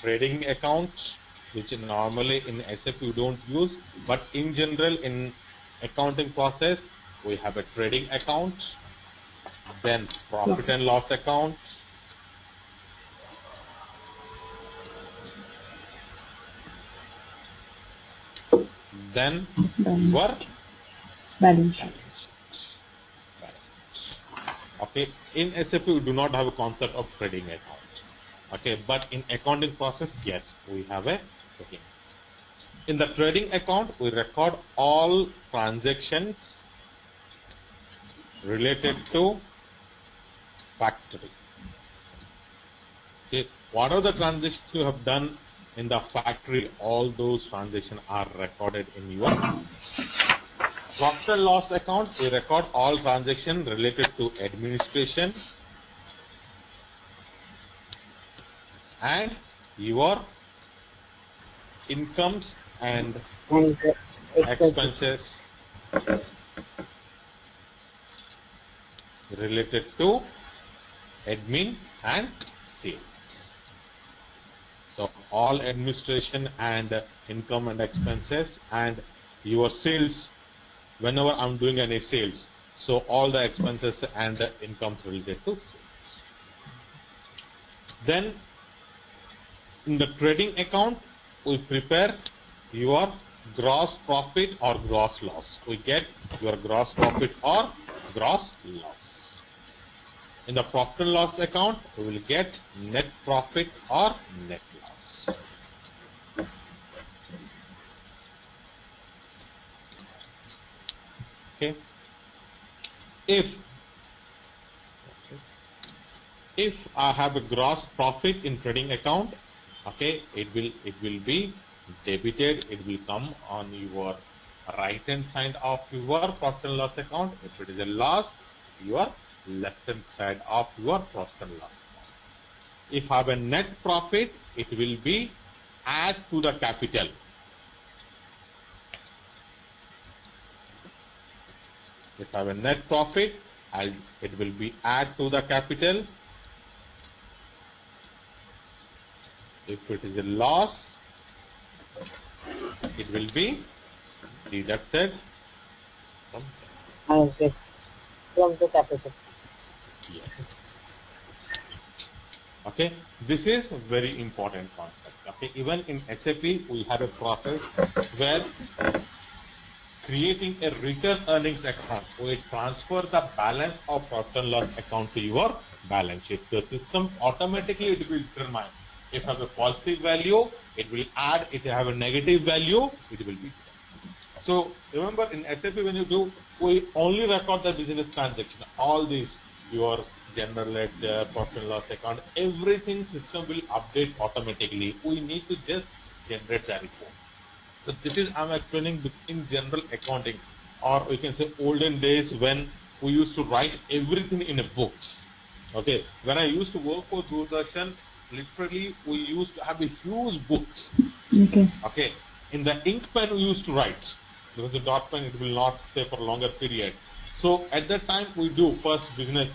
trading accounts, which normally in SAP you don't use, but in general in accounting process we have a trading account, then profit and loss account, then work balance sheet. Okay, in SAP we do not have a concept of trading account. Okay, but in accounting process, yes, we have a trading. In the trading account, we record all transactions related to factoring. Okay, what are the transactions you have done in the factory? All those transactions are recorded in your profit and loss account. We record all transactions related to administration and your incomes and expenses related to admin and sales. So all administration and income and expenses and your sales. Whenever I'm doing any sales, so all the expenses and the income related to sales. Then in the trading account, we prepare your gross profit or gross loss. We get your gross profit or gross loss. In the profit and loss account, we will get net profit or net loss. Okay. If I have a gross profit in trading account, okay, it will be debited. It will come on your right-hand side of your profit and loss account. If it is a loss, your left-hand side of your profit and loss. If I have a net profit, it will be add to the capital. If I have a net profit, it will be add to the capital. If it is a loss, it will be deducted from the capital. Yes. Okay, this is very important concept. Okay, even in SAP we have a process where creating a return earnings account, we transfer the balance of profit and loss account to your balance sheet. The system automatically it will determine. If it has a positive value, it will add. If it has a negative value, it will be. So remember, in SAP when you do, we only record the business transaction. All these, your general ledger, profit and loss account, everything system will update automatically. We need to just generate the report. So this is I'm explaining in general accounting, or we can say olden days when we used to write everything in a book. Okay, when I used to work for Doordarshan, literally we used to have a huge books. Okay. Okay. In the ink pen we used to write, because the dot pen it will not stay for a longer period. So at that time we do first business.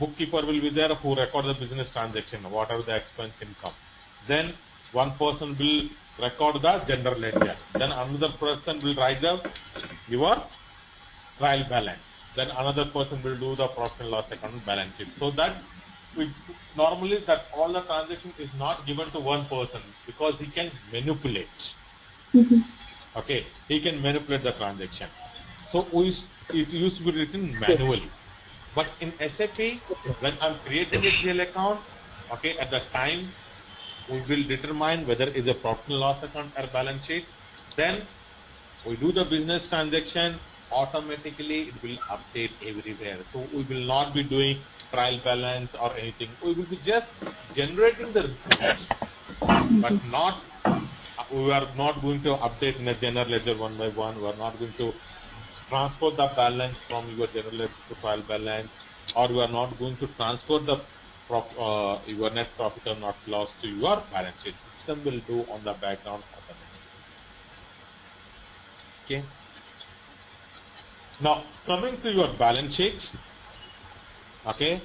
Bookkeeper will be there who record the business transaction. What are the expense income? Then one person will record the general ledger. Then another person will write the your trial balance. Then another person will do the profit and loss account balance sheet. So that we normally that all the transaction is not given to one person because he can manipulate. Okay, he can manipulate the transaction. So it used to be written manually. But in SAP, when I'm creating a GL account, okay, at the time we will determine whether it is a profit and loss account or balance sheet. Then we do the business transaction. Automatically it will update everywhere. So we will not be doing trial balance or anything. We will be just generating the report, but not. We are not going to update in the general ledger one by one. We are not going to transfer the balance from your general ledger to trial balance, or we are not going to transfer the your net profit or not loss to your balance sheet. System will do on the background. Okay. Now coming to your balance sheet. Okay,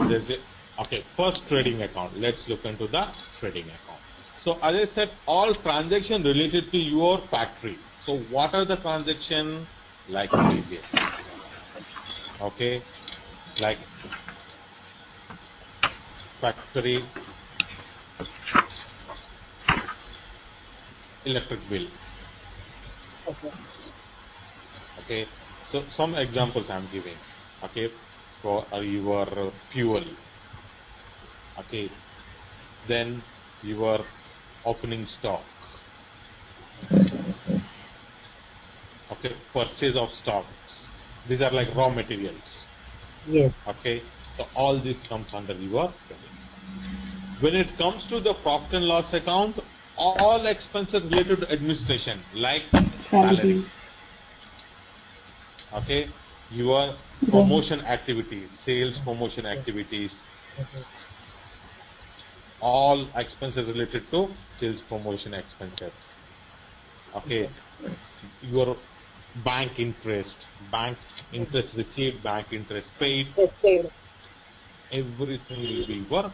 there's Okay, first trading account. Let's look into the trading account. So as I said, all transactions related to your factory. So what are the transactions? Like wages. Okay, like factory, electric bill. Okay. Okay. So some examples I am giving. Okay, for your fuel. Okay, then your opening stock. Okay, purchase of stocks. These are like raw materials. Yes. Okay, so all this comes under your credit. When it comes to the profit and loss account, all expenses related to administration, like salary. Okay, your promotion activities, sales promotion activities. All expenses related to sales promotion expenses. Okay, your bank interest received, bank interest paid, everything will be your.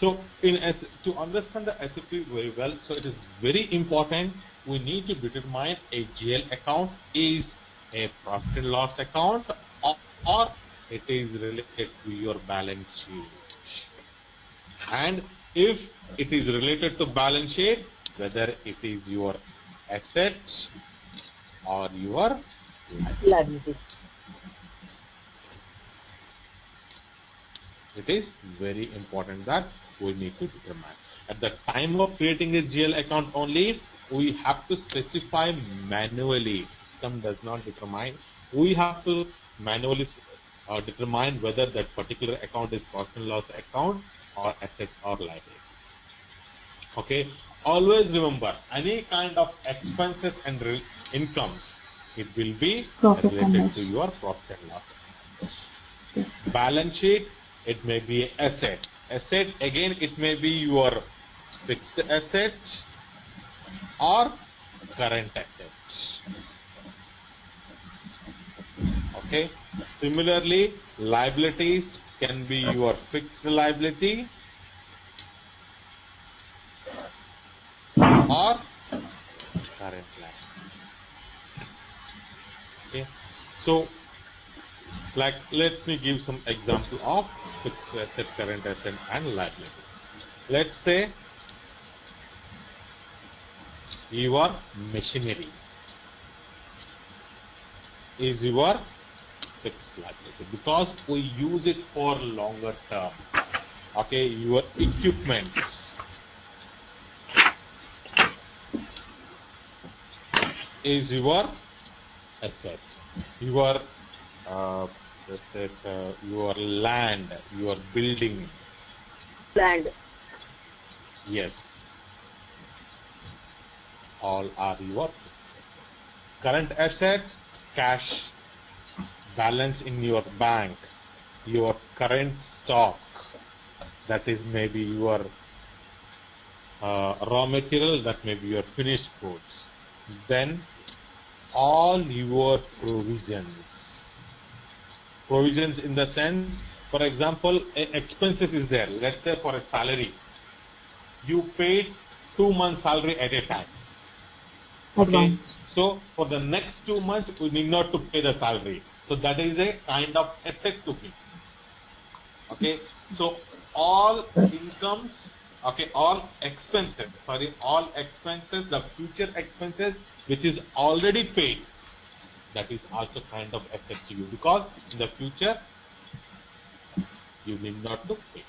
So, to understand the SAP very well, so it is very important. We need to determine a GL account is a profit and loss account or it is related to your balance sheet. And if it is related to balance sheet, whether it is your assets or your liability. It is very important that we need to determine. At the time of creating a GL account only, we have to specify manually. System does not determine. We have to manually determine whether that particular account is profit and loss account or assets or liability. Okay. Always remember, any kind of expenses and incomes, it will be related to your profit and loss. Balance sheet, it may be an asset. Asset, again, it may be your fixed assets or current assets. Okay. Similarly, liabilities can be your fixed liability or current liability. Okay. So, like, let me give some example of fixed asset, current asset, and liability. Let's say your machinery is your fixed liability because we use it for longer term. Okay, your equipment is your asset. Your your land, your building. Land. Yes. All are your current asset, cash balance in your bank, your current stock, that is maybe your raw material, that may be your finished goods. Then all your provisions. Provisions in the sense, for example, expenses is there. Let's say for a salary, you paid 2 months salary at a time. Okay. So for the next 2 months, we need not to pay the salary. So that is a kind of asset to me. Okay. So all incomes, okay, all expenses, sorry, all expenses, the future expenses, which is already paid, that is also kind of asset to you because in the future, you need not to pay.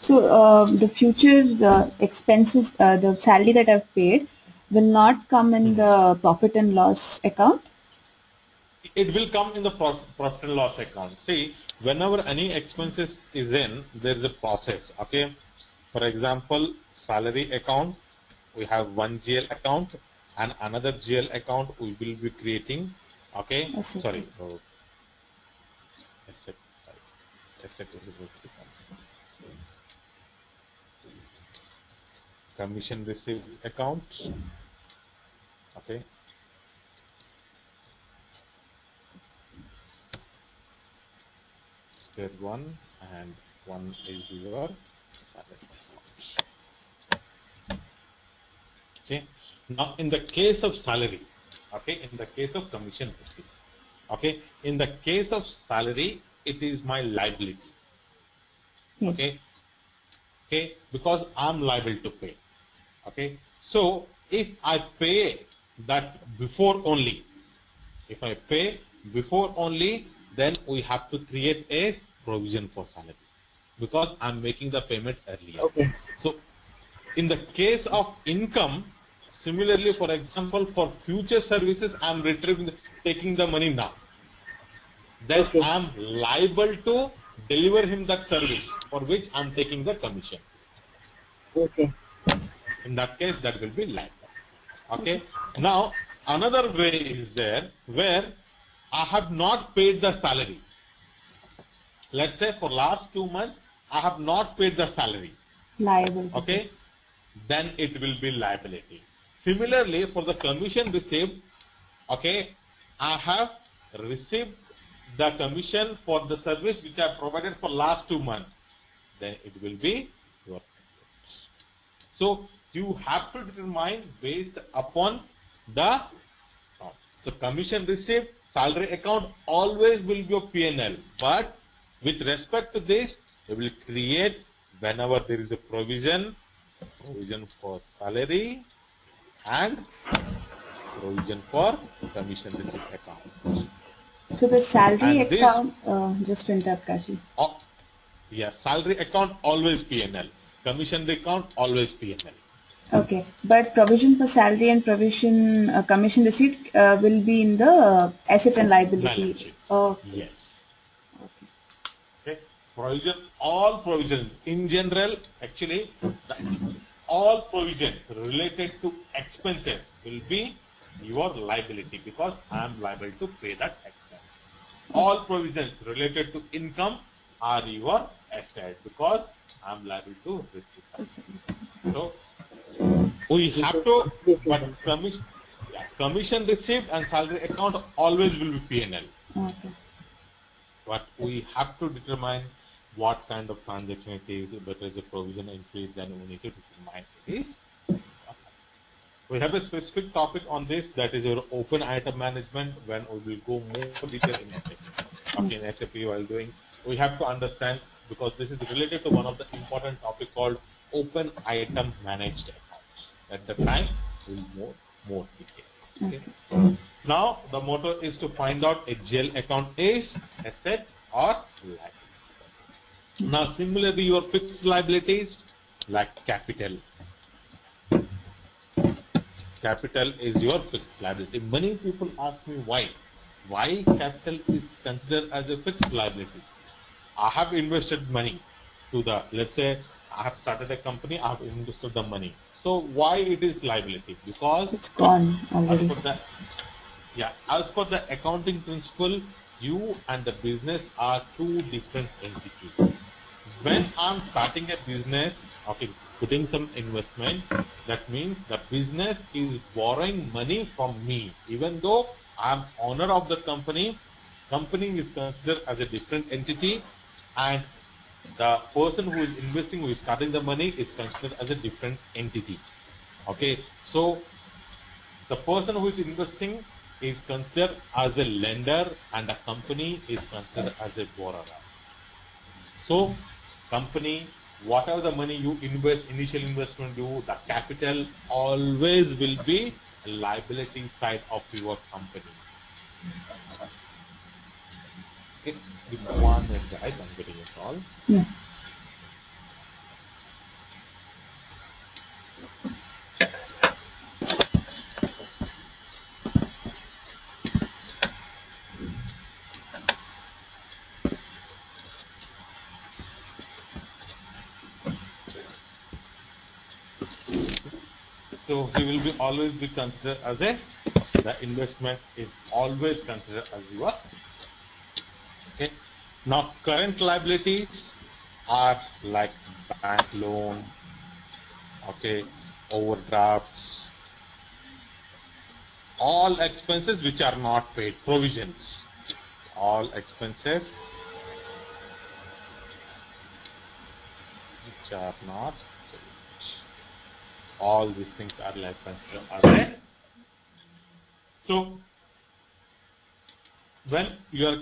So the future expenses, the salary that I've paid, will not come in the profit and loss account? It will come in the profit and loss account. See, whenever any expenses is in, there is a process, okay? For example, salary account, we have one GL account and another GL account we will be creating, okay? Sorry. Oh. Except commission received account. Okay. Square one and one is yours. Okay. Now, in the case of salary, okay, in the case of commission receipts, okay, in the case of salary, it is my liability. Yes. Okay. Okay, because I'm liable to pay. Okay. So if I pay that before only, if I pay before only, then we have to create a provision for salary because I'm making the payment earlier. Okay. So in the case of income, similarly, for example, for future services, I'm retrieving, taking the money now. Then okay. I'm liable to deliver him that service for which I'm taking the commission. Okay. In that case, that will be liable. Okay. Now, another way is there where I have not paid the salary. Let's say for last 2 months, I have not paid the salary. Liability. Okay. Then it will be liability. Similarly, for the commission received, okay, I have received the commission for the service which I provided for last 2 months. Then it will be your commission. So you have to determine based upon the so commission received, salary account always will be your P&L. But with respect to this, we will create whenever there is a provision, provision for salary and provision for commission receipt account. So the salary and account, this, just to interrupt Kashi. Oh, yeah, salary account always P&L. Commission account always P&L. Okay, but provision for salary and provision commission receipt will be in the asset and liability. Oh. Yes. Okay. Okay. Provision, all provisions in general, actually, all provisions related to expenses will be your liability because I am liable to pay that expense. All provisions related to income are your asset because I am liable to receive that. So we have to, but commission received and salary account always will be P&L. Okay. But we have to determine what kind of transaction it is, whether it's a provision increase, then we need to determine it is. We have a specific topic on this, that is your open item management, when we will go more detail in SAP. Okay, in SAP while doing, we have to understand because this is related to one of the important topic called open item managed accounts. At the time, we'll more detail. Okay. Okay. Now, the motto is to find out a GL account is asset or liability. Now, similarly, your fixed liabilities like capital. Capital is your fixed liability. Many people ask me why. Why capital is considered as a fixed liability? I have invested money to the, let's say, I have started a company, I have invested the money. So why it is liability? Because it's gone already. As per the accounting principle, you and the business are two different entities. When I'm starting a business, okay, putting some investment, that means the business is borrowing money from me. Even though I'm owner of the company, company is considered as a different entity and the person who is investing, who is starting the money is considered as a different entity. Okay, so the person who is investing is considered as a lender and the company is considered as a borrower. So company, whatever the money you invest, initial investment do, the capital always will be a liability side of your company. It's the one that I'm getting it all. Yeah. So he will be always be considered as a, the investment is always considered as your. Okay. Now current liabilities are like bank loan, okay, overdrafts, all expenses which are not paid, provisions, all expenses which are not. All these things are like considered array. So when you are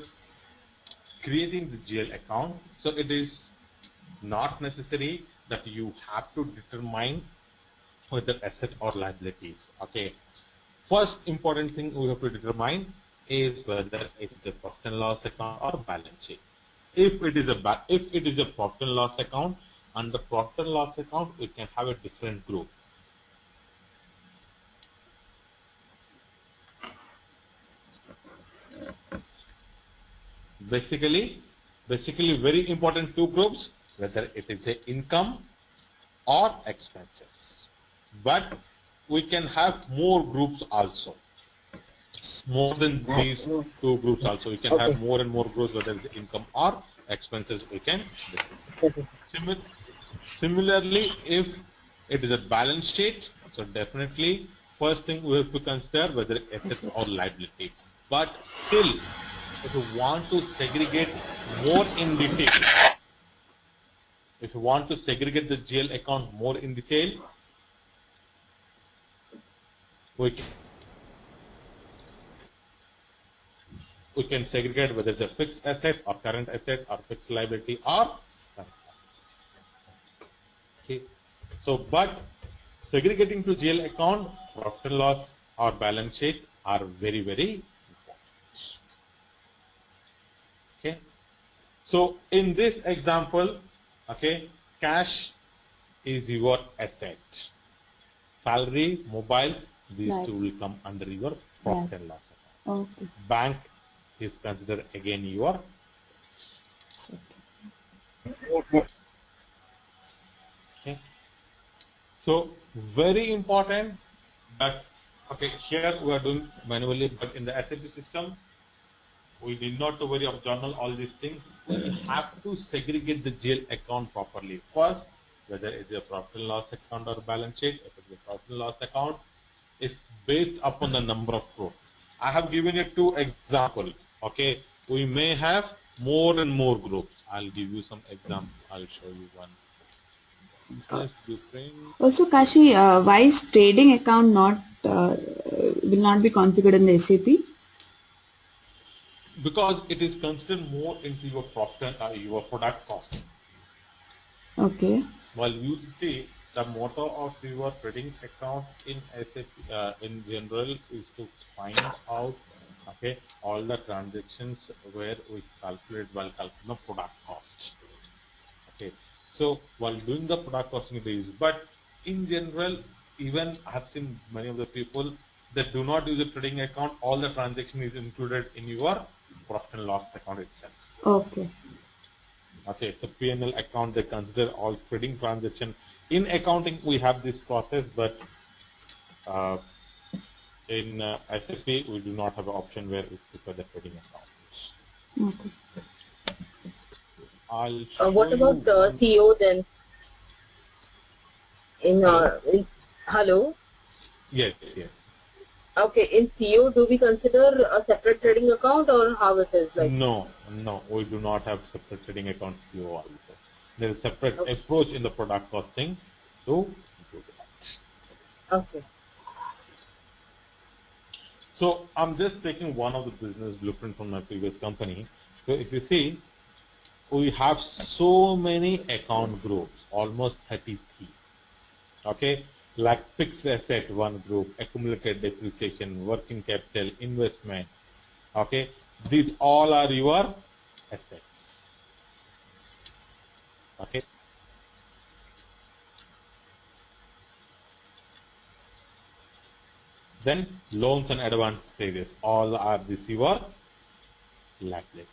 creating the GL account, so it is not necessary that you have to determine whether asset or liabilities. Okay. First important thing we have to determine is whether it is a profit and loss account or balance sheet. If it is a profit and loss account, under profit and loss account we can have a different group. Basically very important two groups, whether it is a income or expenses. But we can have more groups also. More than these two groups also. We can have more and more groups, whether it's income or expenses we can. Similarly, if it is a balance sheet, so definitely first thing we have to consider whether assets or liabilities. But still, if you want to segregate more in detail, if you want to segregate the GL account more in detail, we can segregate whether it's a fixed asset or current asset or fixed liability or okay. So, but segregating to GL account, profit and loss or balance sheet are very, very important. Okay. So in this example, okay, cash is your asset. Salary, mobile, these two will come under your profit and loss account. Okay. Bank is considered again your. Okay. So very important that okay, here we are doing manually, but in the SAP system we did not worry of journal all these things. We have to segregate the GL account properly. First, whether it is a profit and loss account or balance sheet, if it is a profit and loss account, it's based upon the number of rows. I have given you two examples. Okay, we may have more and more groups. I'll give you some examples. I'll show you one. Also, Kashi, why is trading account not will not be configured in the SAP? Because it is considered more into your profit, your product cost. Okay. Well, you see, the motto of your trading account in SAP in general is to find out okay all the transactions where we calculate while calculating the product cost. Okay, so while doing the product costing they use, but in general, even I have seen many of the people that do not use a trading account. All the transaction is included in your profit and loss account itself. Okay. Okay, so P&L account they consider all trading transaction. In accounting we have this process, but in SAP we do not have an option where we prepare the trading account. Okay. What about the CO then? In hello. Yes. Yes. Okay. In CO, do we consider a separate trading account or how it is like? No. We do not have separate trading account CO also. There is a separate approach in the product costing to do that. Okay. So I'm just taking one of the business blueprint from my previous company. So if you see, we have so many account groups, almost 33. Okay, like fixed asset one group, accumulated depreciation, working capital, investment. Okay, these all are your assets. Okay. Then loans and advances, all are your liabilities.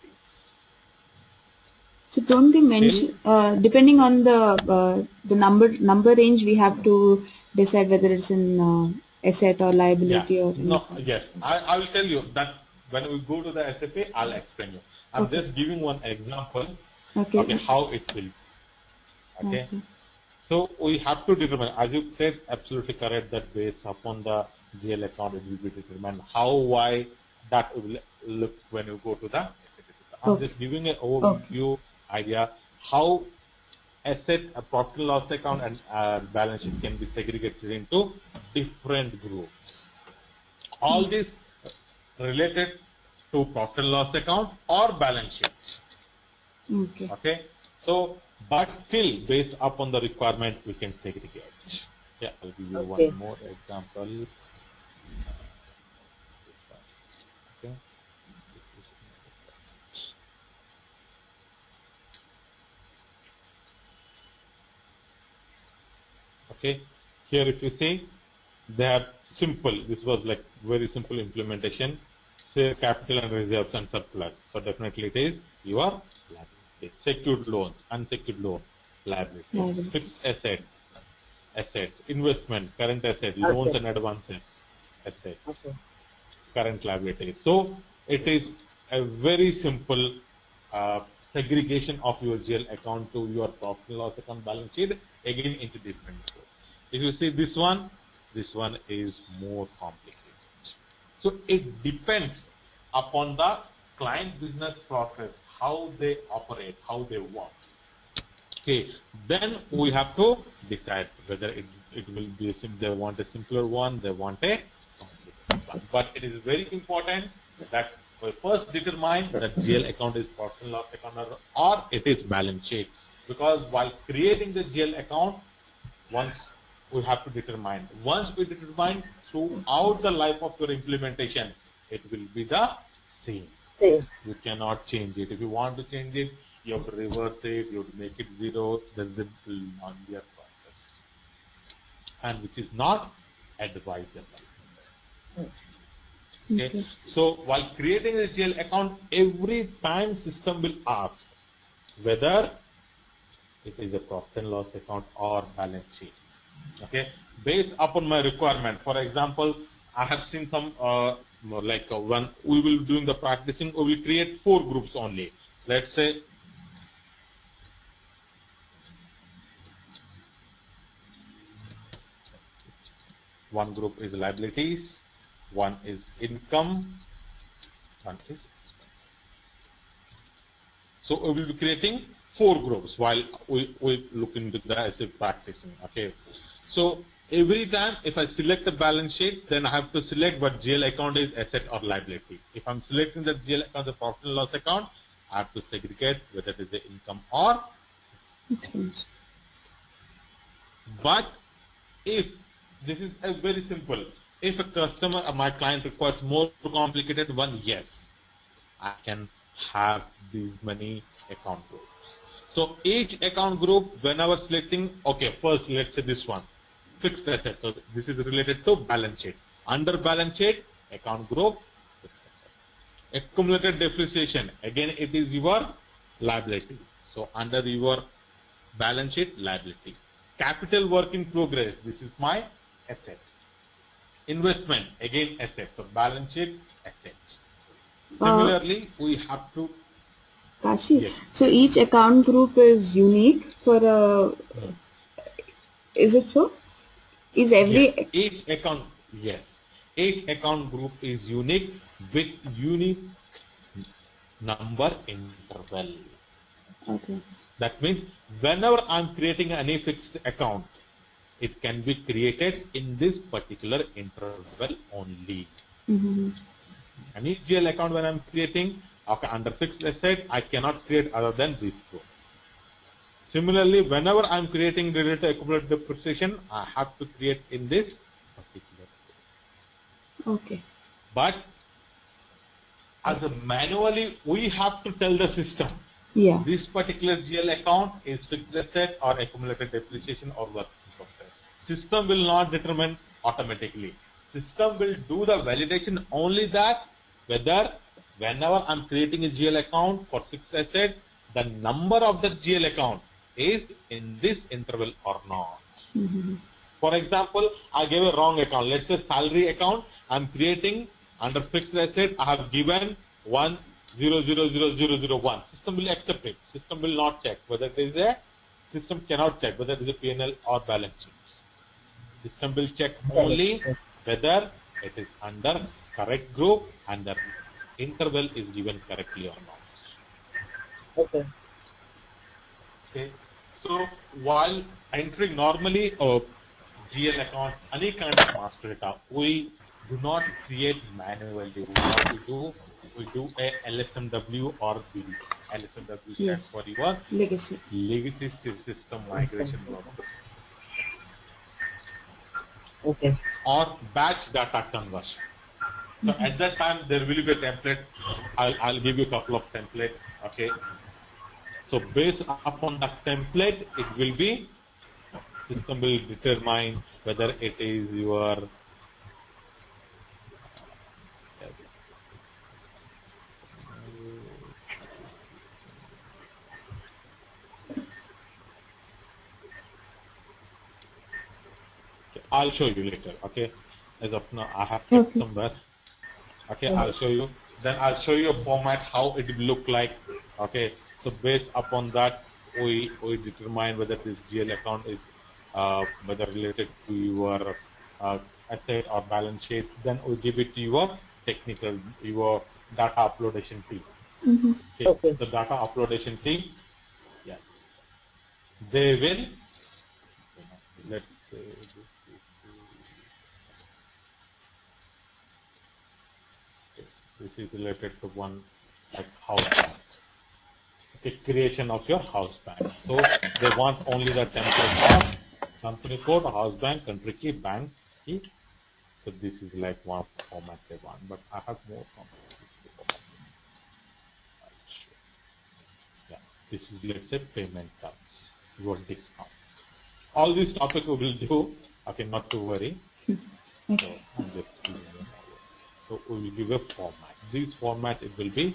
So don't they mention depending on the number range we have to decide whether it's in asset or liability or I will tell you that when we go to the SAP I'll explain you. I'm just giving one example. Okay, how it will. Okay. So we have to determine, as you said, absolutely correct, that based upon the GL account it will be determined why that will look when you go to the SAP system. I'm just giving an overview idea how asset, a profit and loss account, and balance sheet can be segregated into different groups. All this related to profit and loss account or balance sheet. Okay. Okay. So, but still based upon the requirement, we can segregate. Yeah, I'll give you one more example. Okay. Okay. Here, if you see, they have simple. This was like very simple implementation. Say capital and reserves and surplus. So definitely it is your liability. Secured loans, unsecured loan, liability, fixed asset. Assets, investment, current asset, loans and advances, asset, current liability. So it is a very simple segregation of your GL account to your profit and loss account balance sheet again into different groups. If you see this one is more complicated. So it depends upon the client business process, how they operate, how they work. Okay, then we have to decide whether it will be, they want a simpler one, they want a complicated one. But it is very important that we first determine that GL account is profit and loss account or it is balance sheet. Because while creating the GL account, once we have to determine. Once we determine throughout the life of your implementation, it will be the same. You cannot change it. If you want to change it, you have to reverse it, you have to make it zero, then it will not be a process. And which is not advisable. Okay. Okay. So while creating a GL account, every time system will ask whether it is a profit and loss account or balance sheet. Okay. Based upon my requirement, for example, I have seen some, like when we will doing the practicing, we will create 4 groups only. Let's say, one group is liabilities, one is income, one is expense. So we will be creating 4 groups while we look into the asset practicing. Okay. So every time if I select the balance sheet, then I have to select what GL account is, asset or liability. If I'm selecting the GL account, the profit and loss account, I have to segregate whether it is the income or expense. But if this is a very simple. If a customer or my client requires more complicated one, yes, I can have these many account groups. So each account group, whenever selecting, okay, first let's say this one, fixed assets. So this is related to balance sheet. Under balance sheet, account group, accumulated depreciation. Again, it is your liability. So under your balance sheet, liability. Capital work in progress. This is my asset. Investment, again assets, so balance sheet, assets. Similarly, we have to... Kashi, yes. So each account group is unique for a... Is it so? Is every... Yes. Each account, yes. Each account group is unique with unique number interval. Okay. That means whenever I'm creating any fixed account, it can be created in this particular interval only. An GL account when I'm creating, okay, under fixed asset, I cannot create other than this group. Similarly, whenever I'm creating related to accumulated depreciation, I have to create in this particular group. Okay. But as a manually, we have to tell the system. Yeah. This particular GL account is fixed asset or accumulated depreciation or work in process. System will not determine automatically. System will do the validation only that whether whenever I'm creating a GL account for fixed asset, the number of the GL account is in this interval or not. For example, I gave a wrong account. Let's say salary account. I'm creating under fixed asset. I have given 1,0,0,0,0,1. System will accept it. System will not check whether it is a, system cannot check whether it is a P&L or balance sheet. System will check only whether it is under correct group and the interval is given correctly or not. Okay. Okay. So while entering normally a GL account, any kind of master account, we do not create manually. What we do a LSMW or BDC. LSMW stands for your legacy system migration model. Okay. Or batch data conversion. So at that time there will be a template. I'll give you a couple of templates. Okay. So based upon that template, it will be system will determine whether it is your I'll show you later. Okay, as of now I have kept somewhere. Okay, I'll show you. Then I'll show you a format how it will look like. Okay, so based upon that, we determine whether this GL account is whether related to your asset or balance sheet. Then we give it to your technical, your data uploadation team. Okay, the data uploadation team. Yeah, they will. Let's say. This is related to one like house bank. Okay, creation of your house bank. So they want only the template of company code, house bank, country key, bank key. So this is like one format they want, but I have more format. Yeah, this is let's say payment terms, your discount. All these topics we will do. Okay, not to worry. So I'm just giving you. So we will give a format. This format it will be.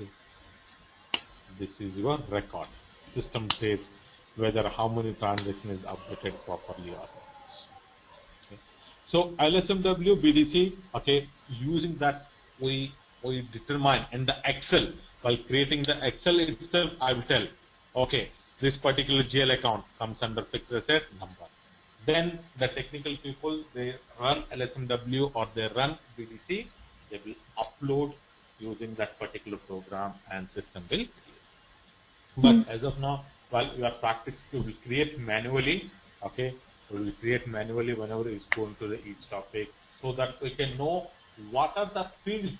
Okay. This is your record system says whether how many transaction is updated properly or not. Okay. So LSMW BDC. Okay, using that we determine in the Excel. By creating the Excel itself, I will tell. Okay, this particular GL account comes under fixed asset number. Then the technical people, they run LSMW or they run BDC, they will upload using that particular program and system will create. But as of now, while we are practicing, we will create manually, okay? We will create manually whenever it's going to the each topic so that we can know what are the fields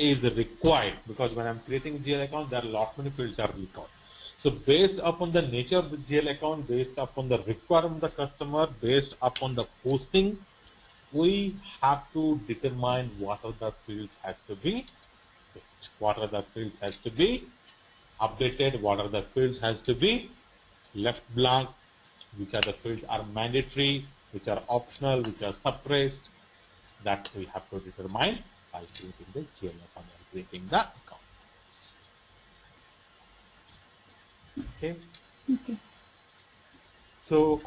is required, because when I'm creating GL account, there are lot many fields are required. So based upon the nature of the GL account, based upon the requirement of the customer, based upon the posting, we have to determine what are the fields has to be, what are the fields has to be updated, what are the fields has to be left blank, which are the fields are mandatory, which are optional, which are suppressed. That we have to determine by creating the GL account and creating the account. Okay. Okay. So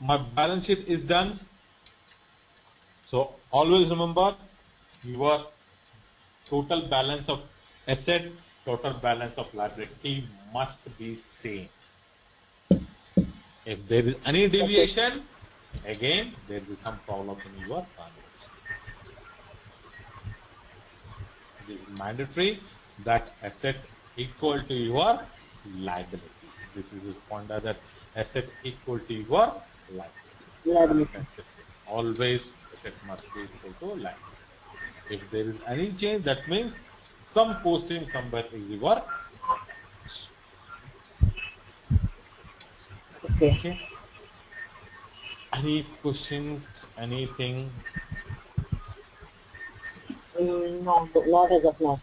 my balance sheet is done. So always remember your total balance of asset, total balance of liability must be same. If there is any deviation, again there will be some problem in your balance. It is mandatory that asset equal to your liability. This is point that asset equal to your liability. Always asset must be equal to liability. If there is any change, that means some posting somewhere is your. Okay. Any questions? Anything? No, not as of now.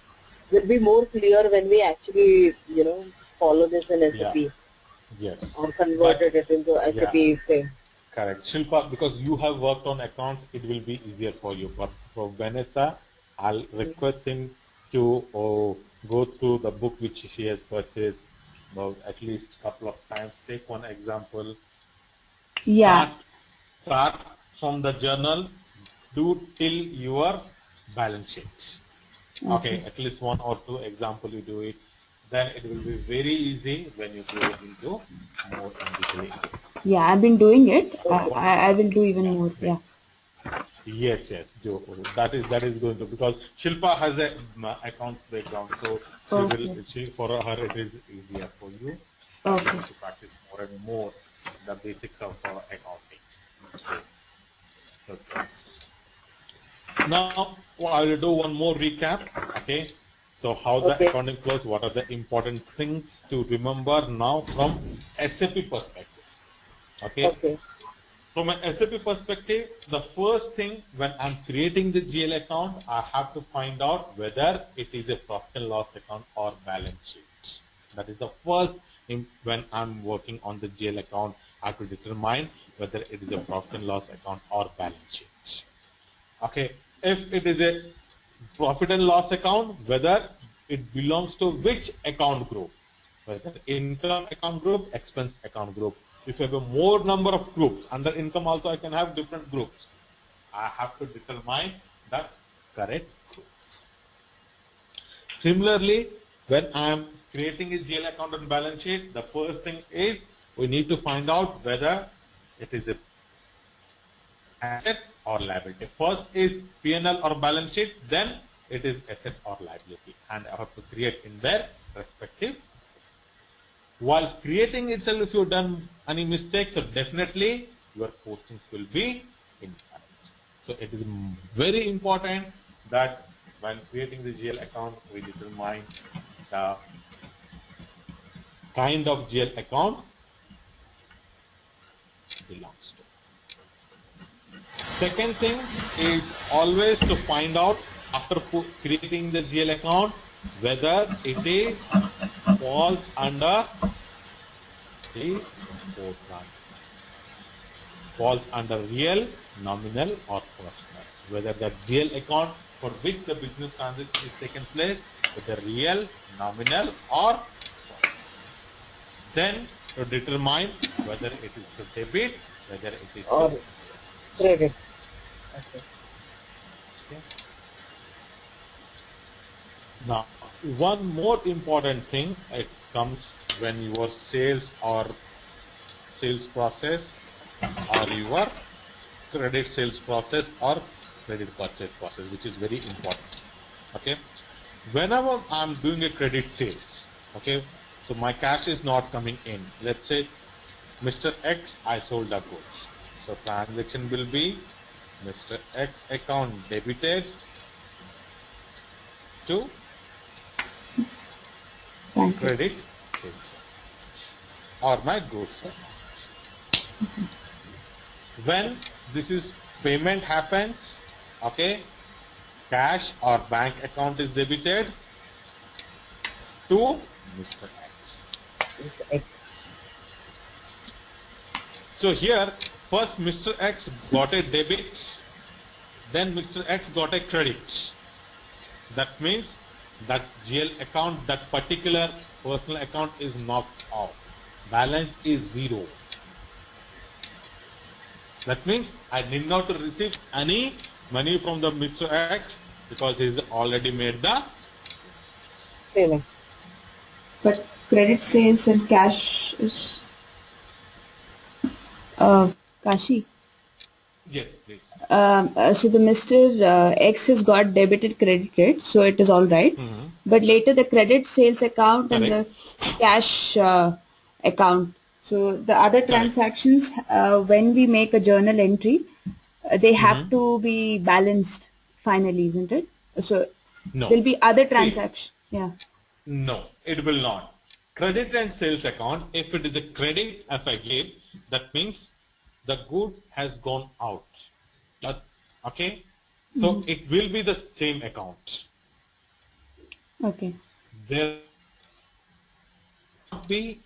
Will be more clear when we actually, you know, follow this in SAP. Yes. Or converted it into SAP thing. Correct. Shilpa, because you have worked on accounts, it will be easier for you. But for Vanessa, I'll request him to go through the book which she has purchased about at least a couple of times. Take one example. Yeah. Start from the journal, do till your balance sheet. Okay, at least one or two example you do it, then it will be very easy when you go into more detail. Yeah, I've been doing it. I will do even more. Yeah. Yes, Joe. That is going to, because Shilpa has a accounts background, so okay. for her it is easier for you. Okay. You have to practice more and more the basics of accounting. Okay. Now I will do one more recap. Okay. So how the accounting flows, what are the important things to remember now from SAP perspective? Okay. Okay. From an SAP perspective, the first thing when I'm creating the GL account, I have to find out whether it is a profit and loss account or balance sheet. That is the first thing when I'm working on the GL account, I have to determine whether it is a profit and loss account or balance sheet. Okay, if it is a profit and loss account, whether it belongs to which account group, whether income account group, expense account group. If I have a more number of groups, under income also I can have different groups. I have to determine the correct group. Similarly, when I am creating a GL account and balance sheet, the first thing is we need to find out whether it is a asset or liability. First is P&L or balance sheet, then it is asset or liability, and I have to create in their respective. While creating itself, if you've done any mistakes, so definitely your postings will be incorrect. So it is very important that when creating the GL account, we determine the kind of GL account it belongs to. Second thing is always to find out after creating the GL account whether it is falls under the fourth one, falls under real, nominal or personal. Whether the GL account for which the business transaction is taken place, whether real, nominal or personal. Then to determine whether it is a debit, whether it is or credit. Okay. Okay. Now, one more important thing, it comes when your sales or sales process or your credit sales process or credit purchase process, which is very important. Okay, whenever I'm doing a credit sales, okay, so my cash is not coming in. Let's say Mr. X, I sold the goods, so transaction will be Mr. X account debited to credit or my goods. When this is payment happens, okay, cash or bank account is debited to Mr. X. So here first Mr. X got a debit, then Mr. X got a credit. That means that GL account, that particular personal account is knocked off. Balance is zero. That means I need not receive any money from the Mr. X because he has already made the payment. But credit sales and cash is Kashi. Yes, please. So the Mr. X has got debited credit, right? So it is all right. Mm-hmm. But later the credit sales account and the cash account. So the other transactions, when we make a journal entry, they have to be balanced finally, isn't it? So there will be other transactions. Yeah. No, it will not. Credit and sales account, if it is a credit, if I give, that means the good has gone out. Okay, so it will be the same account. Okay. There will be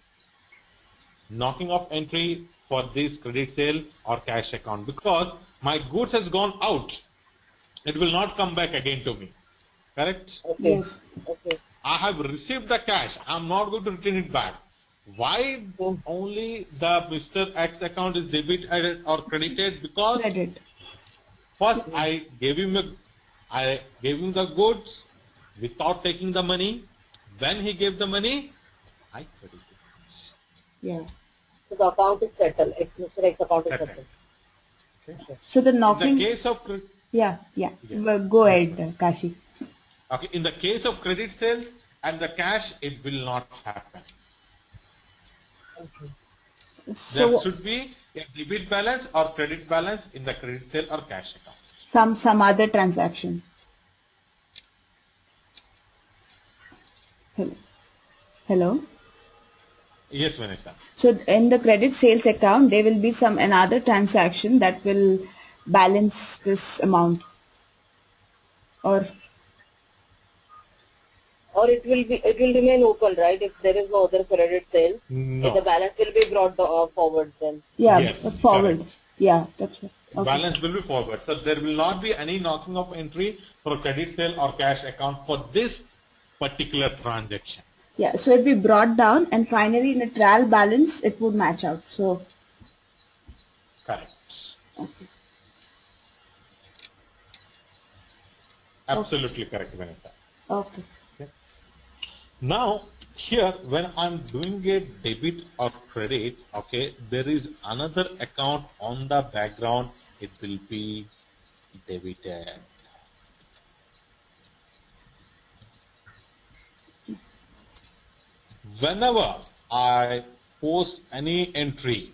knocking off entry for this credit sale or cash account because my goods has gone out. It will not come back again to me. Correct? Okay. Yes. Okay. I have received the cash. I am not going to return it back. Why only the Mr. X account is debited or credited? Because first I gave him the goods without taking the money. When he gave the money, I credited. Yeah. So the account is settled. Mr. X account is settled. So the knocking. In the case of go ahead, Kashi. Okay, in the case of credit sales and the cash, it will not happen. Okay. So there should be a debit balance or credit balance in the credit sale or cash account. Some other transaction. Hello. Hello. Yes, Vanessa. So in the credit sales account, there will be another transaction that will balance this amount, or it will remain open, right? If there is no other credit sale, no. The balance will be brought forward then. Yeah, yes, forward. Correct. Yeah, that's right. Okay. Balance will be forward. So there will not be any knocking of entry for credit sale or cash account for this particular transaction. Yeah, so it'll be brought down, and finally in the trial balance it would match out. So correct. Okay. Absolutely correct, Vanessa. Okay. Okay. Now here, when I'm doing a debit or credit, okay, there is another account on the background. It will be debited. Whenever I post any entry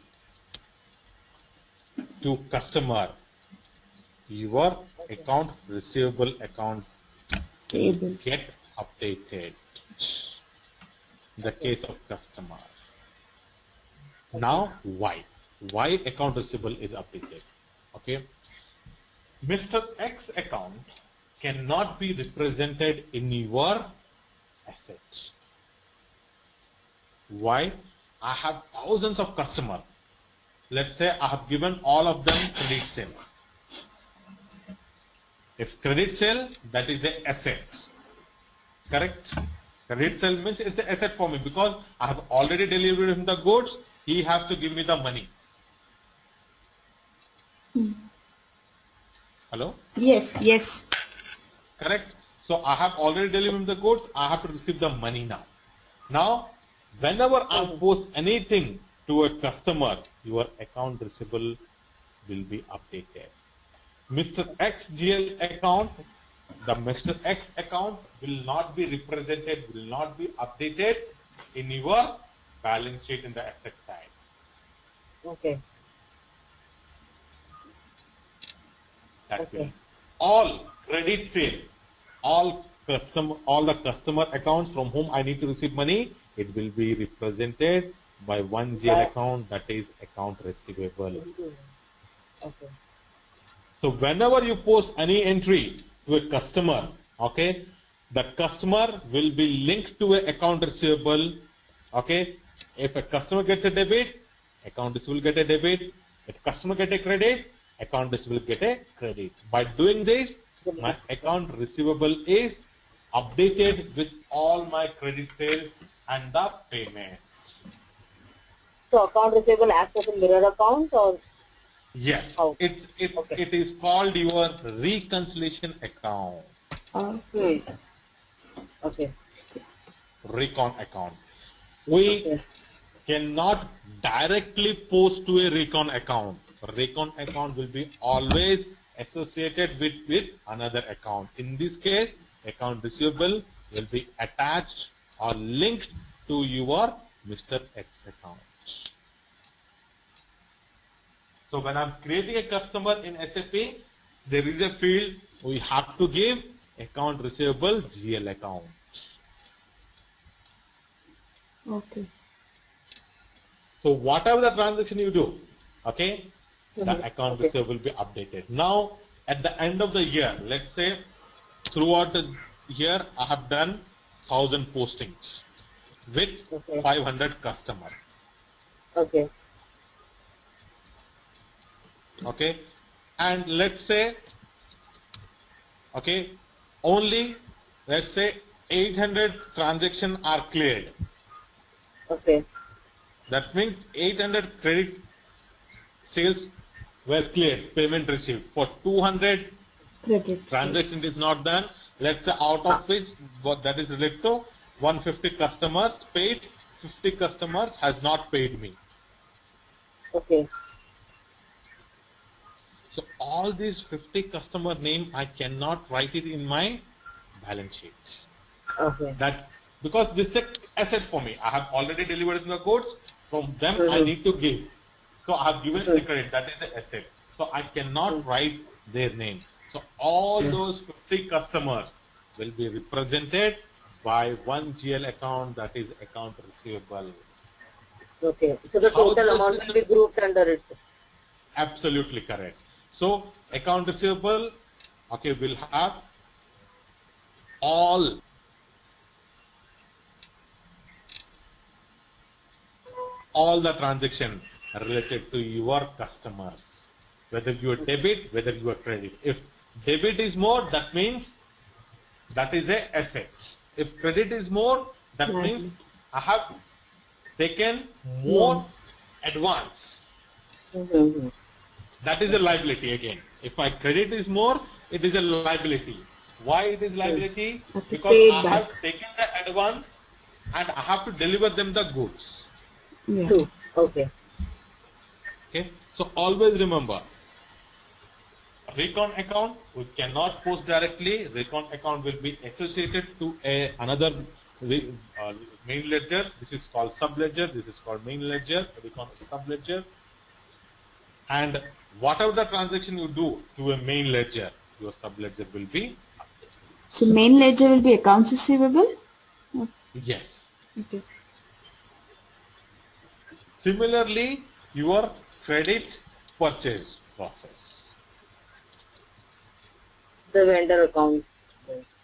to customer, your account receivable, account will get updated. In the case of customer. Now why account receivable is updated? Okay, Mr. X account cannot be represented in your assets. Why? I have thousands of customers. Let's say I have given all of them credit sale. If credit sale, that is the asset. Correct? Credit sale means it's the asset for me, because I have already delivered him the goods. He has to give me the money. Hello? Yes, yes. Correct? So I have already delivered him the goods. I have to receive the money now. Now, whenever I post anything to a customer, your account receivable will be updated. Mr. X GL account, the Mr. X account will not be represented, will not be updated in your balance sheet in the asset side. Okay. That's it. All credit sale, all the customer accounts from whom I need to receive money, it will be represented by one GL account, that is account receivable. Okay. So whenever you post any entry to a customer, okay, the customer will be linked to an account receivable. Okay, if a customer gets a debit, account receivable will get a debit. If customer get a credit, account receivable will get a credit. By doing this, my account receivable is updated with all my credit sales and the payment. So account receivable acts as a mirror account, or? Yes. Oh. It is called your reconciliation account. Okay. Okay. Recon account. We cannot directly post to a recon account. Recon account will be always associated with another account. In this case, account receivable will be attached or linked to your Mr. X account. So when I'm creating a customer in SAP, there is a field we have to give account receivable GL account. Okay. So whatever the transaction you do, okay, the account receivable will be updated. Now at the end of the year, let's say throughout the year I have done 1,000 postings with 500 customers. Okay. Okay, and let's say, okay, only let's say 800 transactions are cleared. Okay. That means 800 credit sales were cleared, payment received. For 200 transactions is not done. Let's say out of which, what that is related to, 150 customers paid, 50 customers has not paid me. Okay. So all these 50 customer name, I cannot write it in my balance sheet. Okay. That because this is an asset for me. I have already delivered the goods from them. I need to give. So I have given the credit. That is the asset. So I cannot write their name. So all those 50 customers will be represented by one GL account, that is account receivable. Okay. So the total amount will be grouped under it. Absolutely correct. So account receivable, okay, will have all the transaction related to your customers, whether you are debit, whether you are credit. If debit is more, that means that is a asset. If credit is more, that means I have taken more advance. That is a liability again. If my credit is more, it is a liability. Why it is liability? Because I have taken the advance and I have to deliver them the goods. True. Okay. Okay. So always remember, recon account we cannot post directly. Recon account will be associated to a another main ledger. This is called sub ledger. This is called main ledger. Recon sub ledger. And whatever the transaction you do to a main ledger, your sub ledger will be. So main ledger will be accounts receivable? Yes. Okay. Similarly, your credit purchase process. The vendor account.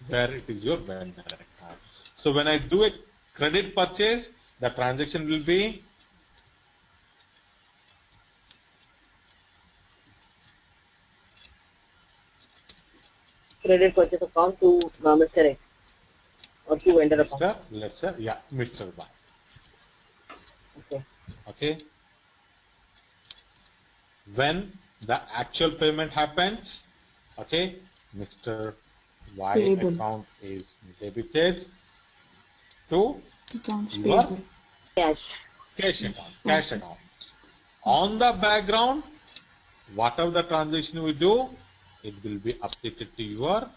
Where it is your vendor account. So when I do a credit purchase, the transaction will be credit purchase account to Mr. X or to vendor account. Mr. Y. Okay. Okay. When the actual payment happens, okay, Mr. Y account is debited to your cash account. On the background, whatever the transaction we do, it will be updated to your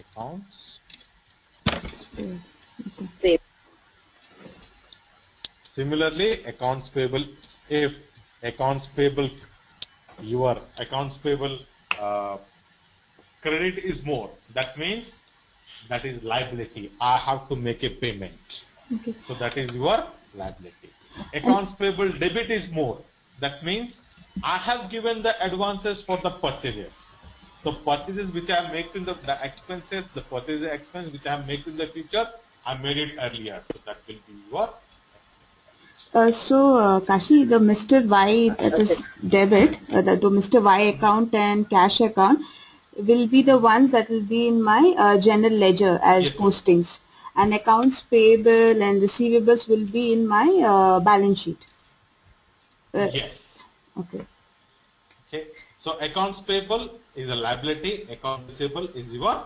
accounts. Similarly, accounts payable. If accounts payable, your accounts payable credit is more, that means that is liability. I have to make a payment. Okay. So that is your liability. Accounts payable debit is more. That means I have given the advances for the purchases. So purchases which I make in the expenses, the purchase expense which I make in the future, I made it earlier. So that will be your. Kashi, the Mr. Y, that is debit, the Mr. Y account and cash account will be the ones that will be in my general ledger as postings, and accounts payable and receivables will be in my balance sheet. Okay. Okay. So accounts payable is a liability, accounts receivable is your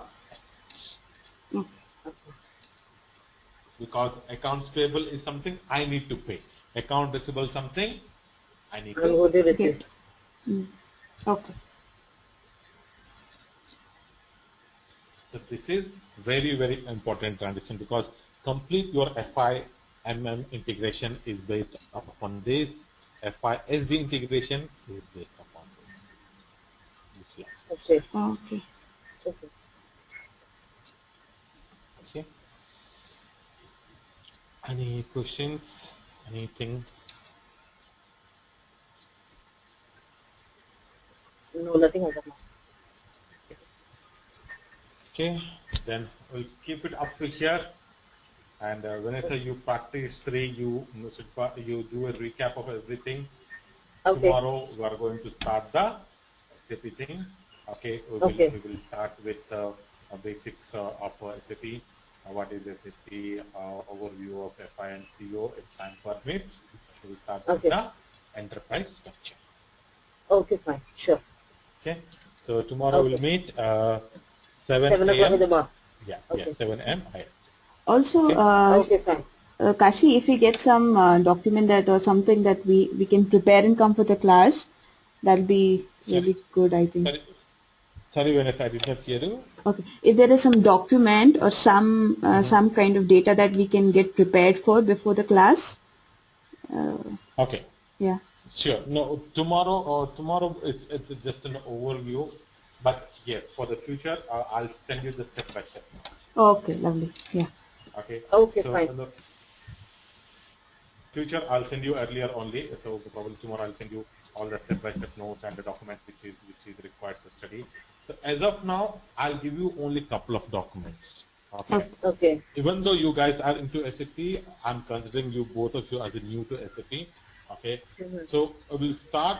because accounts payable is something I need to pay, account receivable something I need to pay. Okay. Okay. So this is very, very important transaction because complete your FI MM integration is based upon this. FI SD integration is based upon this. Okay. Any questions? Anything? No, nothing. Okay, then we'll keep it up to here. And whenever you practice three, you do a recap of everything. Okay. Tomorrow we are going to start the SAP thing. Okay, we will start with basics of SAP. What is SAP, overview of FI and CO, if time permits. We will start with the enterprise structure. Okay, fine, sure. Okay, so tomorrow we'll meet 7 a.m. Yeah, 7 a.m. Also, Kashi, if we get some document that or something that we can prepare and come for the class, that will be really good, I think. Sorry, Venus, I did not hear you. Okay, if there is some document or some kind of data that we can get prepared for before the class. Okay. Yeah. Sure. No, tomorrow or tomorrow it's just an overview, but yes, for the future I'll send you the step by step. Okay, lovely. Yeah. Okay. Okay, so fine. The future I'll send you earlier only, so probably tomorrow I'll send you all the step by step notes and the documents which is required to study. So as of now, I'll give you only a couple of documents. Okay. Okay. Even though you guys are into SAP, I'm considering you both of you as new to SAP. Okay. Mm-hmm. So we'll start.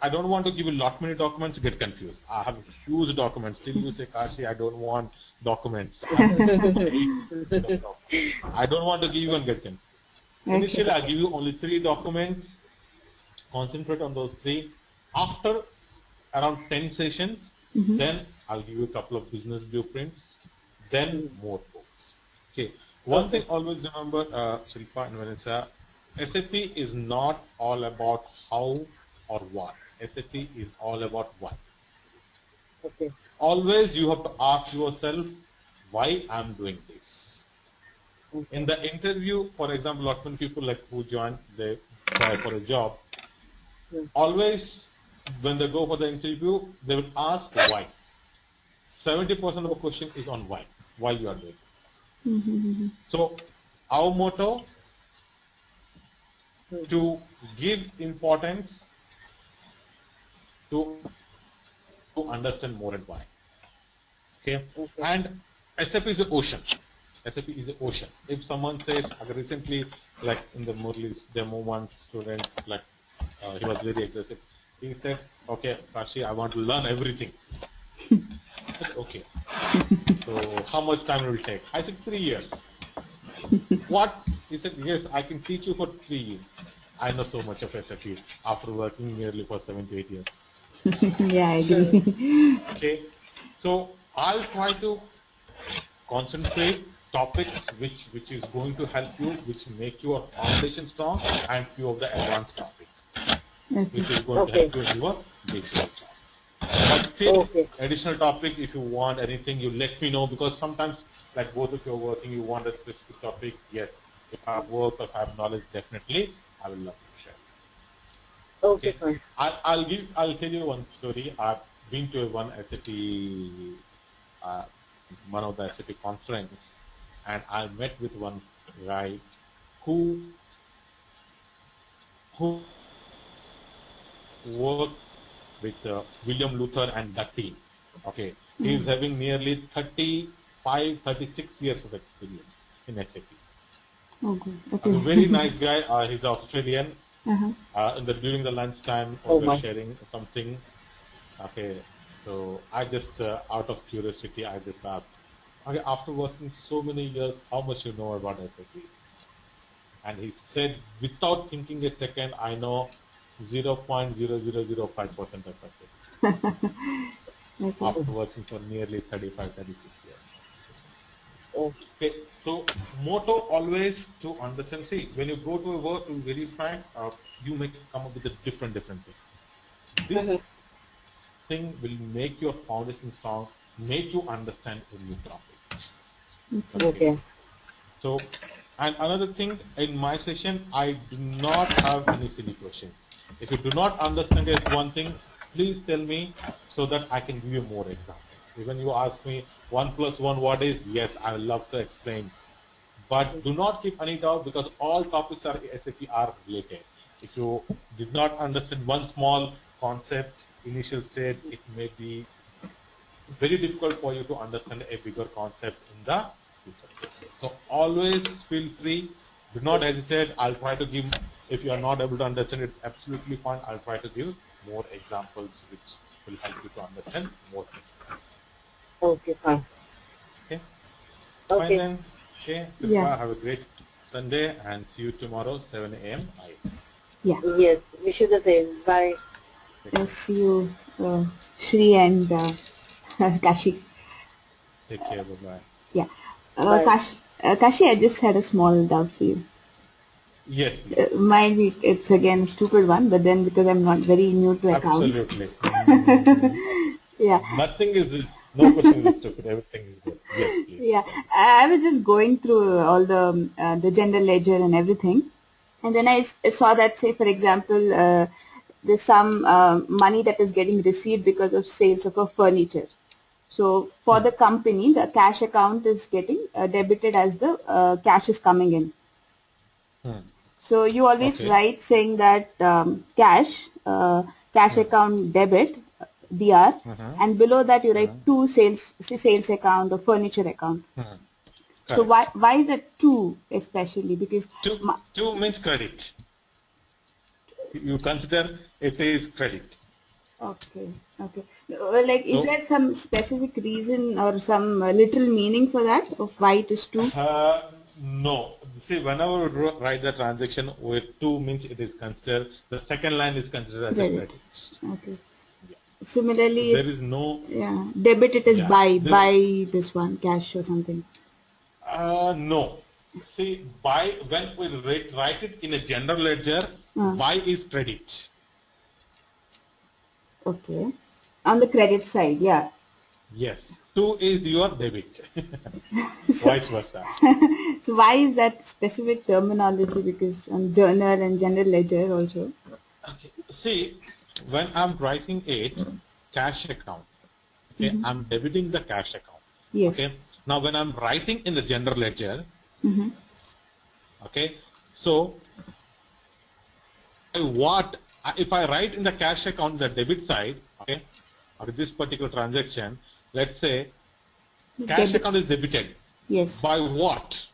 I don't want to give you lot many documents to get confused. I have huge documents. Still you say, Kashi, I don't want documents. I don't want to give you and get confused. Initially, okay. I'll give you only 3 documents. Concentrate on those 3. After around 10 sessions, mm-hmm. then I'll give you a couple of business blueprints, then more books. Okay. One thing always remember, Shilpa and Vanessa, SAP is not all about how or what. SAP is all about why. Okay. Always you have to ask yourself, why I'm doing this. Okay. In the interview, for example, lot of people like who join, they try for a job. Okay. Always, when they go for the interview, they will ask why. 70% of the question is on why you are doing it. Mm-hmm. So our motto to give importance to understand more and why. Okay? Okay. And SAP is an ocean. SAP is an ocean. If someone says, recently, like in the Murli's demo, one student, like he was very aggressive. He said, okay, Kashi, I want to learn everything. Okay. So how much time will it take? I said 3 years. What? He said, yes, I can teach you for 3 years. I know so much of SAP after working nearly for 7 to 8 years. Yeah, I agree. Okay. So I'll try to concentrate topics which is going to help you, which make your foundation strong and few of the advanced topics. Which is going okay. to help you in your basic job. But still, okay. additional topic, if you want anything, you let me know, because sometimes, like both of you are working, you want a specific topic. Yes, if I have work or if I have knowledge, definitely, I will love to share. Okay, okay. Fine. I'll tell you one story. I've been to one SAP, one of the SAP conference, and I met with one guy who work with William Luther and that team. Okay, he is having nearly 35, 36 years of experience in SAP. Okay, okay. A very nice guy. He's Australian. Uh-huh. During the lunchtime, we were sharing something. Okay, so I just out of curiosity, I just asked, okay, after working so many years, how much you know about SAP? And he said, without thinking a second, I know 0.0005% of SAP. Okay. After working for nearly 35, 36 years. Okay, so motto always to understand. See, when you go to a work, to verify, you may come up with a different thing. This thing will make your foundation strong, make you understand a new topic. Okay. So, and another thing, in my session, I do not have any silly questions. If you do not understand it, one thing, please tell me so that I can give you more examples. Even you ask me 1 plus 1 what is, yes, I will love to explain. But do not keep any doubt, because all topics are SAP are related. If you did not understand one small concept, initial stage, it may be very difficult for you to understand a bigger concept in the future. So always feel free, do not hesitate. I'll try to give, if you are not able to understand, it's absolutely fine. I'll try to give more examples which will help you to understand more. Okay, fine. Okay. Okay. Fine then. Okay. Yeah. Have a great Sunday and see you tomorrow 7 AM. Yeah. Yes. Wish you the same. Bye. Yes, see you, Shri and Kashi. Take care. Bye bye. Yeah. Kashi, I just had a small doubt for you. Yes. Mine, it's again a stupid one, but then because I'm not very new to accounts. Absolutely. Yeah. Nothing is, no person is stupid. Everything is good. Yes, please. Yeah. I was just going through all the general ledger and everything, and then I saw that, say, for example, there's some money that is getting received because of sales of a furniture. So for the company, the cash account is getting debited as the cash is coming in. Hmm. So you always write saying that cash account debit, DR, and below that you write to sales account or furniture account. So why is it two especially? Because two means credit. You consider it is credit. Okay. Okay. Well, like, is there some specific reason or some literal meaning for that of why it is two? No. See, whenever we write the transaction with two means it is considered, the second line is considered as a credit. Okay. Yeah. Similarly, there is no debit. It is buy this one cash or something. No. See, buy, when we write it in a general ledger, buy is credit. Okay. On the credit side, yeah. Yes. Two is your debit. Vice versa. So why is that specific terminology? Because on journal and general ledger also. Okay. See, when I'm writing it, cash account. Okay, I'm debiting the cash account. Yes. Okay. Now when I'm writing in the general ledger, okay, so what? If I write in the cash account, the debit side, okay, or this particular transaction, let's say cash account is debited. Yes. By what?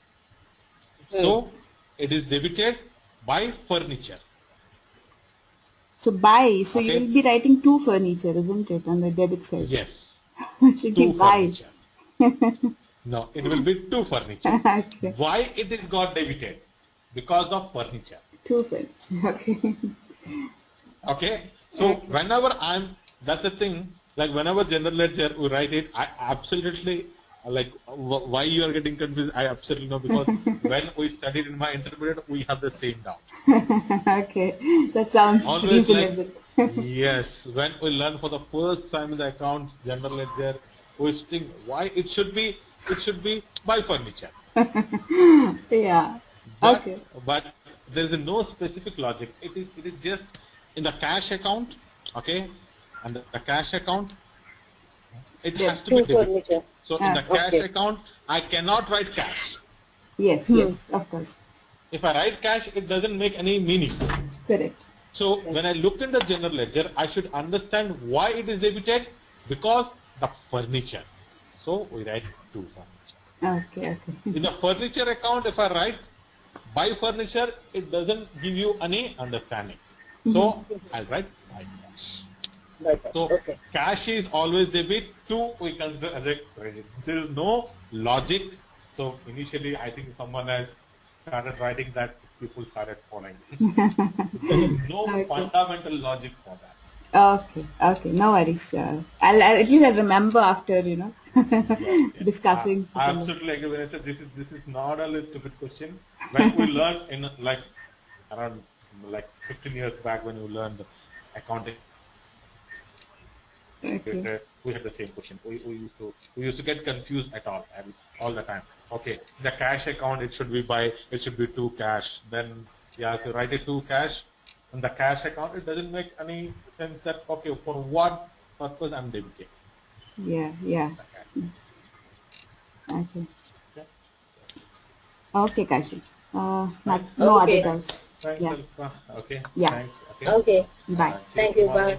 So it is debited by furniture. So by, so you will be writing to furniture, isn't it, on the debit side? Yes. It should be by. No, it will be to furniture. Okay. Why it is got debited? Because of furniture. To furniture. Okay. Okay, so whenever I'm, that's the thing, like whenever general ledger we write it, I absolutely, like why you are getting confused, I absolutely know, because when we studied in my intermediate, we have the same doubt. Okay, that sounds always reasonable. Like, yes, when we learn for the first time in the accounts, general ledger, we think why it should be by furniture. Yeah, but, okay. But there is no specific logic. It is just in the cash account, okay, and the cash account, it has to be debited. So in the cash account, I cannot write cash. Yes, yes, of course. If I write cash, it doesn't make any meaning. Correct. So when I looked in the general ledger, I should understand why it is debited, because the furniture. So we write to furniture. Okay, okay. In the furniture account, if I write by furniture, it doesn't give you any understanding. So I'll write by cash. So cash is always debit, two we consider as a credit. There is no logic. So initially I think someone has started writing that, people started following. There is no fundamental logic for that. Okay, okay, no worries. I'll at least I remember after, you know, discussing. I absolutely agree when I said this is not a stupid question. Like we learned in like around like 15 years back when we learned accounting. Okay. We had the same question. We used to get confused at all the time. Okay, the cash account, it should be by, it should be to cash. Then you have to write it to cash. And the cash account, it doesn't make any sense that, okay, for what purpose I'm debiting. Yeah, yeah. Okay. Okay, Kashi. No other doubts. Yeah. Okay. Yeah. Okay. Bye. Thank you. Bye.